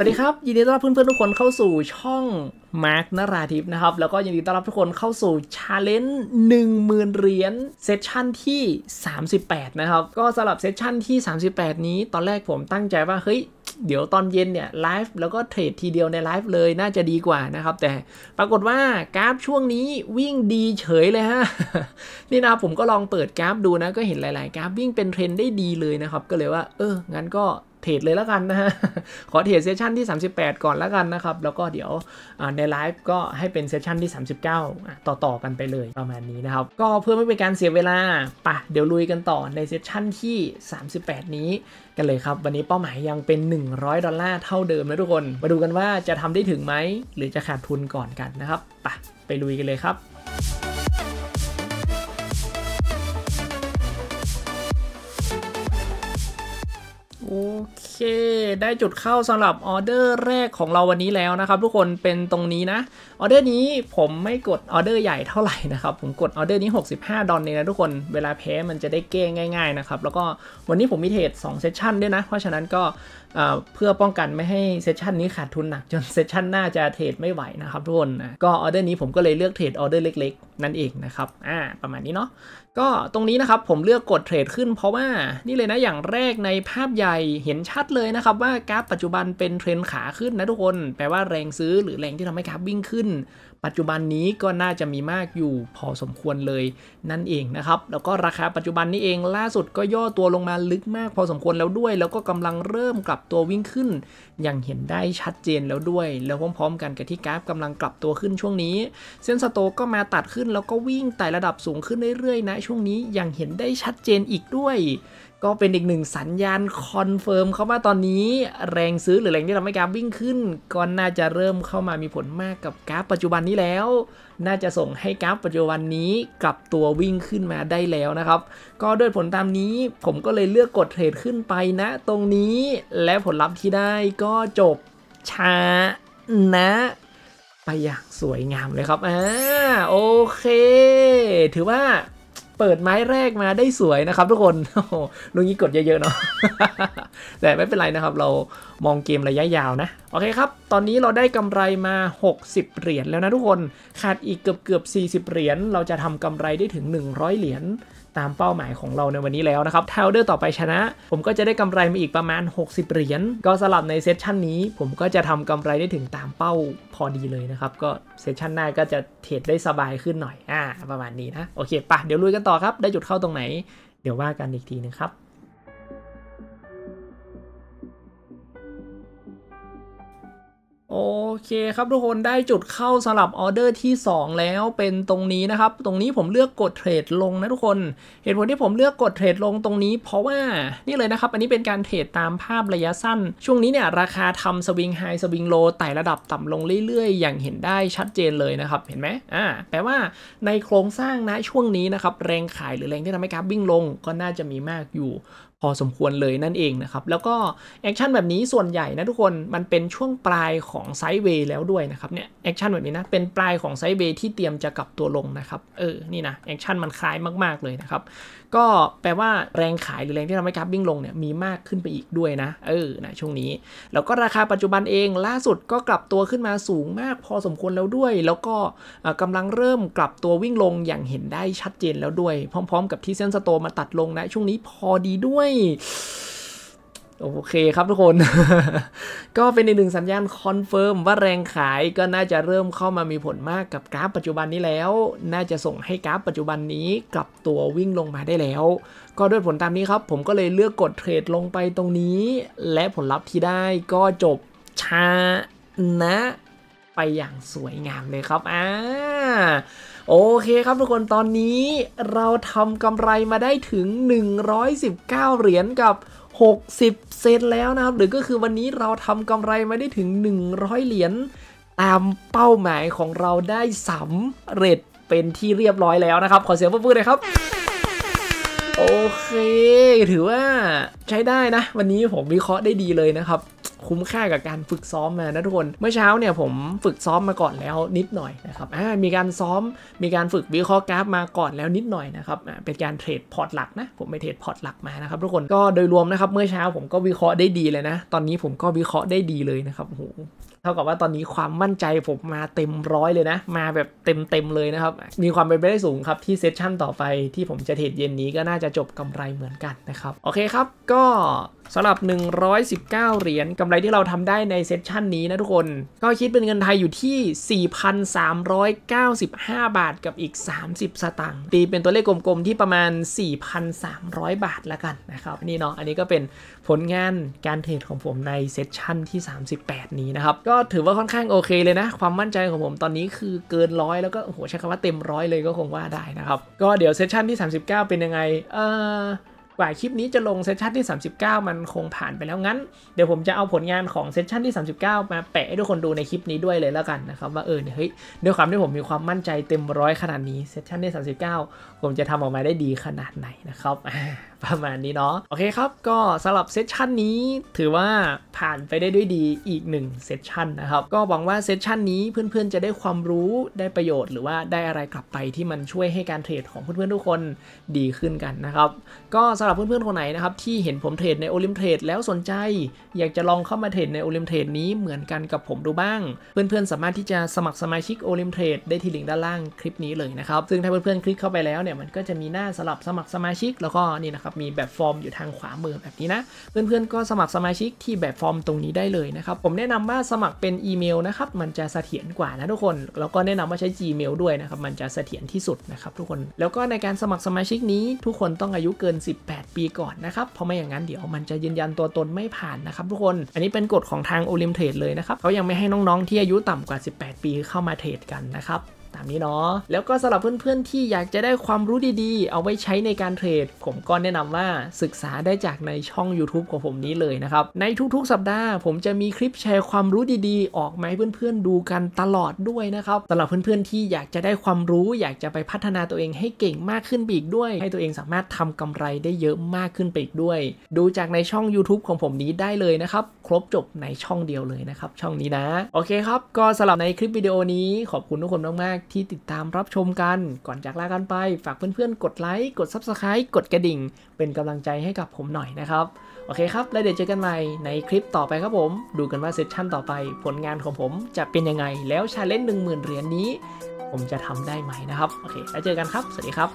สวัสดีครับยินดีต้อนรับเพื่อนๆทุกคนเข้าสู่ช่องมาร์คนราธิปนะครับแล้วก็ยินดีต้อนรับทุกคนเข้าสู่ Challenge 10,000 เหรียญเซสชั่นที่38นะครับก็สำหรับเซสชั่นที่38นี้ตอนแรกผมตั้งใจว่าเฮ้ยเดี๋ยวตอนเย็นเนี่ยไลฟ์แล้วก็เทรดทีเดียวในไลฟ์เลยน่าจะดีกว่านะครับแต่ปรากฏว่ากราฟช่วงนี้วิ่งดีเฉยเลยฮะ นี่นะผมก็ลองเปิดกราฟดูนะก็เห็นหลายๆกราฟวิ่งเป็นเทรนได้ดีเลยนะครับก็เลยว่างั้นก็เทรดเลยแล้วกันนะฮะขอเทรดเซสชันที่38ก่อนแล้วกันนะครับแล้วก็เดี๋ยวในไลฟ์ก็ให้เป็นเซสชันที่39ต่อกันไปเลยประมาณนี้นะครับก็เพื่อไม่เป็นการเสียเวลาปะเดี๋ยวลุยกันต่อในเซสชันที่38นี้กันเลยครับวันนี้เป้าหมายยังเป็น$100เท่าเดิมนะทุกคนมาดูกันว่าจะทำได้ถึงไหมหรือจะขาดทุนก่อนกันนะครับปะไปลุยกันเลยครับโอเคได้จุดเข้าสำหรับออเดอร์แรกของเราวันนี้แล้วนะครับทุกคนเป็นตรงนี้นะออเดอร์นี้ผมไม่กดออเดอร์ใหญ่เท่าไหร่นะครับผมกดออเดอร์นี้$65เองนะทุกคนเวลาแพ้มันจะได้เก้งง่ายๆนะครับแล้วก็วันนี้ผมมีเทรด2เซสชั่นด้วยนะเพราะฉะนั้นก็เพื่อป้องกันไม่ให้เซสชั่นนี้ขาดทุนหนักจนเซสชั่นหน้าจะเทรดไม่ไหวนะครับทุกคนก็ออเดอร์นี้ผมก็เลยเลือกเทรดออเดอร์เล็กๆนั่นเองนะครับประมาณนี้เนาะก็ตรงนี้นะครับผมเลือกกดเทรดขึ้นเพราะว่านี่เลยนะอย่างแรกในภาพใหญ่เห็นชัดเลยนะครับว่ากราฟปัจจุบันเป็นเทรนขาขึ้นนะทุกคนแปลว่าแรงซื้อหรือแรงที่ทำให้กราฟวิ่งขึ้นปัจจุบันนี้ก็น่าจะมีมากอยู่พอสมควรเลยนั่นเองนะครับแล้วก็ราคาปัจจุบันนี้เองล่าสุดก็ย่อตัวลงมาลึกมากพอสมควรแล้วด้วยแล้วก็กำลังเริ่มกลับตัววิ่งขึ้นอย่างเห็นได้ชัดเจนแล้วด้วยแล้วพร้อมๆกันกับที่กราฟกำลังกลับตัวขึ้นช่วงนี้เส้นสโตก็มาตัดขึ้นแล้วก็วิ่งไต่ระดับสูงขึ้นเรื่อยๆนะช่วงนี้อย่างเห็นได้ชัดเจนอีกด้วยก็เป็นอีกหนึ่งสัญญาณคอนเฟิร์มเข้ามาตอนนี้แรงซื้อหรือแรงที่ทำให้กราฟวิ่งขึ้นก็น่าจะเริ่มเข้ามามีผลมากกับกราฟปัจจุบันนี้แล้วน่าจะส่งให้กราฟปัจจุบันนี้กลับตัววิ่งขึ้นมาได้แล้วนะครับก็ด้วยผลตามนี้ผมก็เลยเลือกกดเทรดขึ้นไปนะตรงนี้และผลลัพธ์ที่ได้ก็จบชนะไปอย่างสวยงามเลยครับโอเคถือว่าเปิดไม้แรกมาได้สวยนะครับทุกคนลุงนี้กดเยอะๆเนาะแต่ไม่เป็นไรนะครับเรามองเกมระยะยาวนะโอเคครับตอนนี้เราได้กำไรมา60เหรียญแล้วนะทุกคนขาดอีกเกือบ40เหรียญเราจะทำกำไรได้ถึง100เหรียญตามเป้าหมายของเราในวันนี้แล้วนะครับถ้าออเดอร์ต่อไปชนะผมก็จะได้กำไรมาอีกประมาณ60เหรียญก็สลับในเซสชันนี้ผมก็จะทำกำไรได้ถึงตามเป้าพอดีเลยนะครับก็เซสชันหน้าก็จะเทรดได้สบายขึ้นหน่อยประมาณนี้นะโอเคป่ะเดี๋ยวลุยกันต่อครับได้จุดเข้าตรงไหนเดี๋ยวว่ากันอีกทีนึงครับโอเคครับทุกคนได้จุดเข้าสลับออเดอร์ที่2แล้วเป็นตรงนี้นะครับตรงนี้ผมเลือกกดเทรดลงนะทุกคนเหตุผลที่ผมเลือกกดเทรดลงตรงนี้เพราะว่านี่เลยนะครับอันนี้เป็นการเทรดตามภาพระยะสั้นช่วงนี้เนี่ยราคาทำสวิงไฮสวิงโลไต่ระดับต่ำลงเรื่อยๆอย่างเห็นได้ชัดเจนเลยนะครับเห็นไหมแปลว่าในโครงสร้างนะช่วงนี้นะครับแรงขายหรือแรงที่ทำให้กราฟวิ่งลงก็น่าจะมีมากอยู่พอสมควรเลยนั่นเองนะครับแล้วก็แอคชั่นแบบนี้ส่วนใหญ่นะทุกคนมันเป็นช่วงปลายของไซด์เวย์แล้วด้วยนะครับเนี่ยแอคชั่นแบบนี้นะเป็นปลายของไซด์เวย์ที่เตรียมจะกลับตัวลงนะครับนี่นะแอคชั่นมันคล้ายมากๆเลยนะครับก็แปลว่าแรงขายหรือแรงที่ทำให้กราฟวิ่งลงเนี่ยมีมากขึ้นไปอีกด้วยนะนะช่วงนี้แล้วก็ราคาปัจจุบันเองล่าสุดก็กลับตัวขึ้นมาสูงมากพอสมควรแล้วด้วยแล้วก็กำลังเริ่มกลับตัววิ่งลงอย่างเห็นได้ชัดเจนแล้วด้วยพร้อมๆกับที่เส้นสโตมาตัดลงนะช่วงนี้พอดีด้วยโอเคครับทุกคน ก็เป็นอีกหนึ่งสัญญาณคอนเฟิร์มว่าแรงขายก็น่าจะเริ่มเข้ามามีผลมากกับกราฟปัจจุบันนี้แล้วน่าจะส่งให้กราฟปัจจุบันนี้กลับตัววิ่งลงมาได้แล้วก็ด้วยผลตามนี้ครับผมก็เลยเลือกกดเทรดลงไปตรงนี้และผลลัพธ์ที่ได้ก็จบชนะไปอย่างสวยงามเลยครับโอเคครับทุกคนตอนนี้เราทำกำไรมาได้ถึง119เหรียญกับ60เซนแล้วนะครับหรือก็คือวันนี้เราทำกำไรมาได้ถึง100เหรียญตามเป้าหมายของเราได้สำเร็จเป็นที่เรียบร้อยแล้วนะครับขอเสียงปรบมือเลยครับโอเคถือว่าใช้ได้นะวันนี้ผมวิเคราะห์ได้ดีเลยนะครับ คุ้มค่ากับการฝึกซ้อมมานะทุกคนเมื่อเช้าเนี่ยผมฝึกซ้อมมาก่อนแล้วนิดหน่อยนะครับมีการซ้อมมีการฝึกวิเคราะห์กราฟมาก่อนแล้วนิดหน่อยนะครับเป็นการเทรดพอร์ตหลักนะผมไปเทรดพอร์ตหลักมานะครับทุกคนก็โดยรวมนะครับเมื่อเช้าผมก็วิเคราะห์ได้ดีเลยนะตอนนี้ผมก็วิเคราะห์ได้ดีเลยนะครับโหเท่ากับว่าตอนนี้ความมั่นใจผมมาเต็มร้อยเลยนะมาแบบเต็มเลยนะครับมีความเป็นไปได้สูงครับที่เซสชั่นต่อไปที่ผมจะเทรดเย็นนี้ก็น่าจะจบกำไรเหมือนกันนะครับโอเคครับก็สำหรับ119เหรียญกำไรที่เราทำได้ในเซสชั่นนี้นะทุกคนก็คิดเป็นเงินไทยอยู่ที่ 4,395 บาทกับอีก30สตางค์ตีเป็นตัวเลขกลมๆที่ประมาณ 4,300 บาทละกันนะครับนี่เนาะอันนี้ก็เป็นผลงานการเทรดของผมในเซสชั่นที่38นี้นะครับก็ถือว่าค่อนข้างโอเคเลยนะความมั่นใจของผมตอนนี้คือเกินร้อยแล้วก็โอ้โหใช้คำว่าเต็มร้อยเลยก็คงว่าได้นะครับก็เดี๋ยวเซสชั่นที่39เป็นยังไงกว่าคลิปนี้จะลงเซสชั่นที่39มันคงผ่านไปแล้วงั้นเดี๋ยวผมจะเอาผลงานของเซสชั่นที่39มาแปะให้ทุกคนดูในคลิปนี้ด้วยเลยแล้วกันนะครับว่าเฮ้ยด้วยความที่ผมมีความมั่นใจเต็มร้อยขนาดนี้เซสชั่นที่39ผมจะทำออกมาได้ดีขนาดไหนนะครับประมาณนี้เนาะโอเคครับก็สำหรับเซสชันนี้ถือว่าผ่านไปได้ด้วยดีอีก1เซสชันนะครับก็หวังว่าเซสชันนี้เพื่อนๆจะได้ความรู้ได้ประโยชน์หรือว่าได้อะไรกลับไปที่มันช่วยให้การเทรดของเพื่อนๆทุกคนดีขึ้นกันนะครับก็สำหรับเพื่อนๆคนไหนนะครับที่เห็นผมเทรดในโอลิมเทรดแล้วสนใจอยากจะลองเข้ามาเทรดในโอลิมเทรดนี้เหมือนกันกับผมดูบ้างเพื่อนๆสามารถที่จะสมัครสมาชิกโอลิมเทรดได้ที่ลิงก์ด้านล่างคลิปนี้เลยนะครับซึ่งถ้าเพื่อนๆคลิกเข้าไปแล้วเนี่ยมันก็จะมีหน้าสลับสมัครสมาชิกแล้วก็นี่นะครับมีแบบฟอร์มอยู่ทางขวามือแบบนี้นะเพื่อนๆก็สมัครสมาชิกที่แบบฟอร์มตรงนี้ได้เลยนะครับผมแนะนำว่าสมัครเป็นอีเมลนะครับมันจะเสถียรกว่านะทุกคนแล้วก็แนะนำว่าใช้ Gmail ด้วยนะครับมันจะเสถียรที่สุดนะครับทุกคนแล้วก็ในการสมัครสมาชิกนี้ทุกคนต้องอายุเกิน18ปีก่อนนะครับเพราะไม่อย่างนั้นเดี๋ยวมันจะยืนยันตัวตนไม่ผ่านนะครับทุกคนอันนี้เป็นกฎของทางโอลิมเทรดเลยนะครับเขายังไม่ให้น้องๆที่อายุต่ำกว่า18ปีเข้ามาเทรดกันนะครับตามนี้เนาะแล้วก็สำหรับเพื่อนๆที่อยากจะได้ความรู้ดีๆเอาไว้ใช้ในการเทรดผมก็แนะนำว่าศึกษาได้จากในช่อง YouTube ของผมนี้เลยนะครับในทุกๆสัปดาห์ผมจะมีคลิปแชร์ความรู้ดีๆออกมาให้เพื่อนๆดูกันตลอดด้วยนะครับสำหรับเพื่อนๆที่อยากจะได้ความรู้อยากจะไปพัฒนาตัวเองให้เก่งมากขึ้นอีกด้วยให้ตัวเองสามารถทำกำไรได้เยอะมากขึ้นไปอีกด้วยดูจากในช่อง YouTube ของผมนี้ได้เลยนะครับครบจบในช่องเดียวเลยนะครับช่องนี้นะโอเคครับก็สำหรับในคลิปวิดีโอนี้ขอบคุณทุกคนมากที่ติดตามรับชมกันก่อนจากลากันไปฝากเพื่อนๆกดไลค์กด Subscribe กดกระดิ่งเป็นกำลังใจให้กับผมหน่อยนะครับโอเคครับแล้วเดี๋ยวเจอกันใหม่ในคลิปต่อไปครับผมดูกันว่าเซสชั่นต่อไปผลงานของผมจะเป็นยังไงแล้วชาเลนจ์ 10,000 เหรียญนี้ผมจะทำได้ไหมนะครับโอเคแล้วเจอกันครับสวัสดีครับ